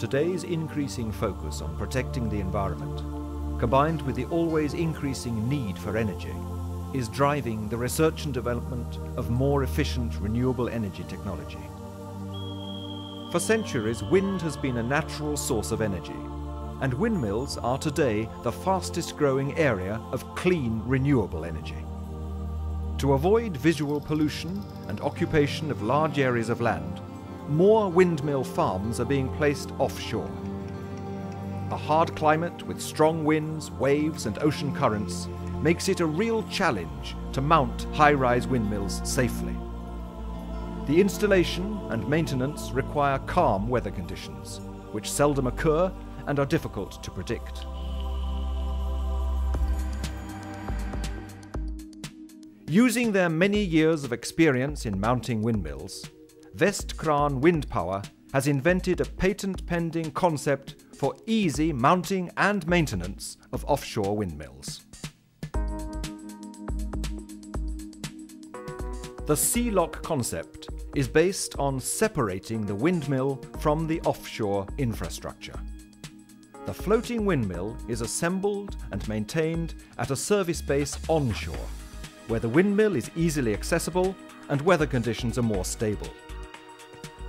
Today's increasing focus on protecting the environment, combined with the always increasing need for energy, is driving the research and development of more efficient renewable energy technology. For centuries, wind has been a natural source of energy, and windmills are today the fastest growing area of clean renewable energy. To avoid visual pollution and occupation of large areas of land, more windmill farms are being placed offshore. The hard climate with strong winds, waves and ocean currents makes it a real challenge to mount high-rise windmills safely. The installation and maintenance require calm weather conditions, which seldom occur and are difficult to predict. Using their many years of experience in mounting windmills, Vestkran Windpower has invented a patent-pending concept for easy mounting and maintenance of offshore windmills. The SeaLock concept is based on separating the windmill from the offshore infrastructure. The floating windmill is assembled and maintained at a service base onshore, where the windmill is easily accessible and weather conditions are more stable.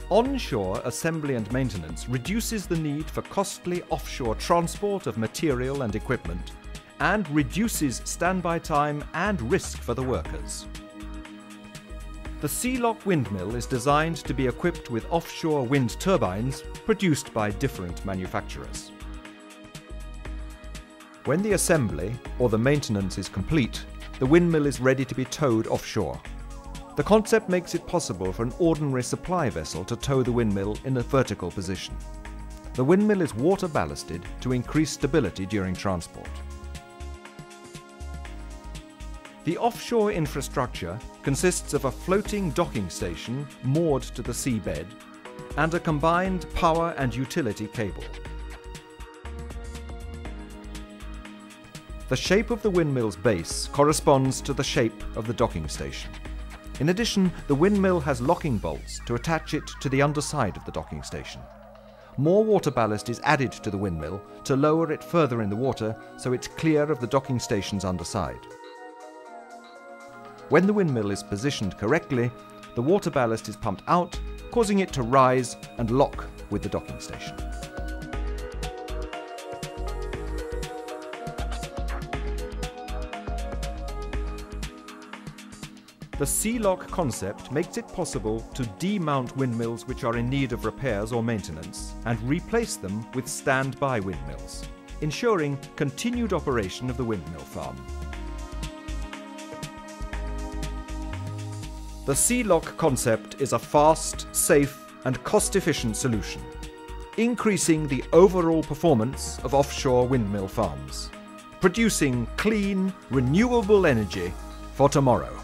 Onshore assembly and maintenance reduces the need for costly offshore transport of material and equipment, and reduces standby time and risk for the workers. The SeaLock windmill is designed to be equipped with offshore wind turbines produced by different manufacturers. When the assembly or the maintenance is complete, the windmill is ready to be towed offshore. The concept makes it possible for an ordinary supply vessel to tow the windmill in a vertical position. The windmill is water ballasted to increase stability during transport. The offshore infrastructure consists of a floating docking station moored to the seabed and a combined power and utility cable. The shape of the windmill's base corresponds to the shape of the docking station. In addition, the windmill has locking bolts to attach it to the underside of the docking station. More water ballast is added to the windmill to lower it further in the water so it's clear of the docking station's underside. When the windmill is positioned correctly, the water ballast is pumped out, causing it to rise and lock with the docking station. The SeaLock concept makes it possible to demount windmills which are in need of repairs or maintenance and replace them with standby windmills, ensuring continued operation of the windmill farm. The SeaLock concept is a fast, safe and cost-efficient solution, increasing the overall performance of offshore windmill farms, producing clean, renewable energy for tomorrow.